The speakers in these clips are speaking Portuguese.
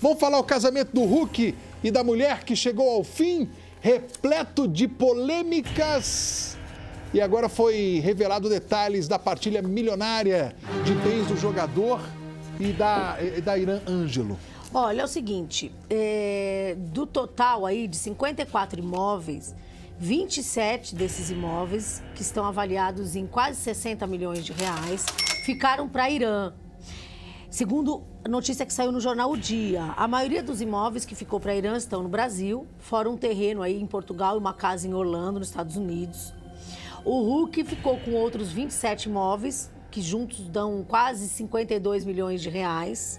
Vamos falar o casamento do Hulk e da mulher que chegou ao fim, repleto de polêmicas. E agora foi revelado detalhes da partilha milionária de bens do jogador e da Iran Ângelo. Olha, é o seguinte, do total aí de 54 imóveis, 27 desses imóveis, que estão avaliados em quase 60 milhões de reais, ficaram para a Irã. Segundo a notícia que saiu no jornal O Dia, a maioria dos imóveis que ficou para a Irã estão no Brasil, fora um terreno aí em Portugal e uma casa em Orlando, nos Estados Unidos. O Hulk ficou com outros 27 imóveis, que juntos dão quase 52 milhões de reais,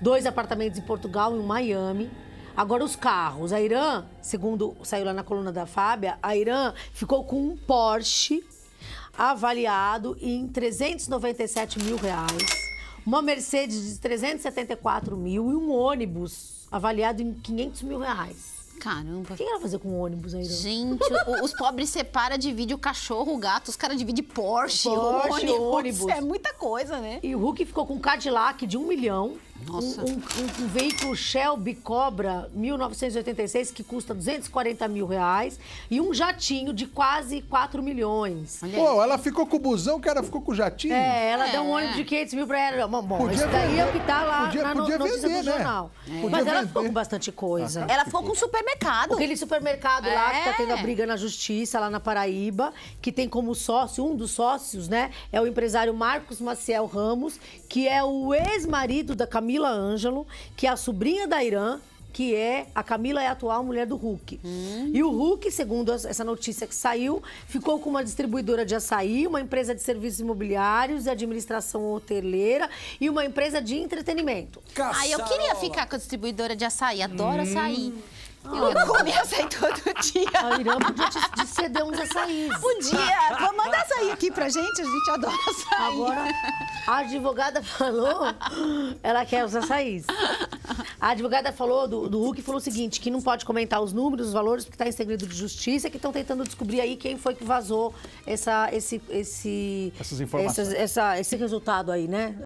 2 apartamentos em Portugal e um em Miami. Agora, os carros. A Irã, segundo saiu lá na coluna da Fábia, a Irã ficou com um Porsche avaliado em 397 mil reais, uma Mercedes de 374 mil e um ônibus avaliado em 500 mil reais. Caramba. O que ela vai fazer com o ônibus aí? Gente, os pobres separam, divide o cachorro, o gato, os caras dividem Porsche, ônibus. É muita coisa, né? E o Hulk ficou com um Cadillac de 1 milhão. Nossa. Um veículo Shelby Cobra, 1986, que custa 240 mil reais. E um jatinho de quase 4 milhões. Pô, ela ficou com o busão, o cara ficou com o jatinho? É, ela deu um ônibus de 500 mil pra ela. Bom, isso daí é o que tá lá na notícia do jornal. Mas ela ficou com bastante coisa. Ela ficou com um supermercado. Aquele supermercado lá que tá tendo a briga na justiça, lá na Paraíba, que tem como sócio, um dos sócios, né, é o empresário Marcos Maciel Ramos, que é o ex-marido da Camila Ângelo, que é a sobrinha da Irã, que é... A Camila é a atual mulher do Hulk. E o Hulk, segundo essa notícia que saiu, ficou com uma distribuidora de açaí, uma empresa de serviços imobiliários, de administração hoteleira e uma empresa de entretenimento. Caçarola. Eu queria ficar com a distribuidora de açaí, adoro açaí. Eu comia açaí todo dia. A Irã podia te ceder uns açaís. Podia. Vou mandar açaí aqui pra gente, a gente adora açaí. Agora, a advogada falou, ela quer os açaís. A advogada falou do Hulk, falou o seguinte, que não pode comentar os números, os valores, porque tá em segredo de justiça, que estão tentando descobrir aí quem foi que vazou esse resultado aí, né?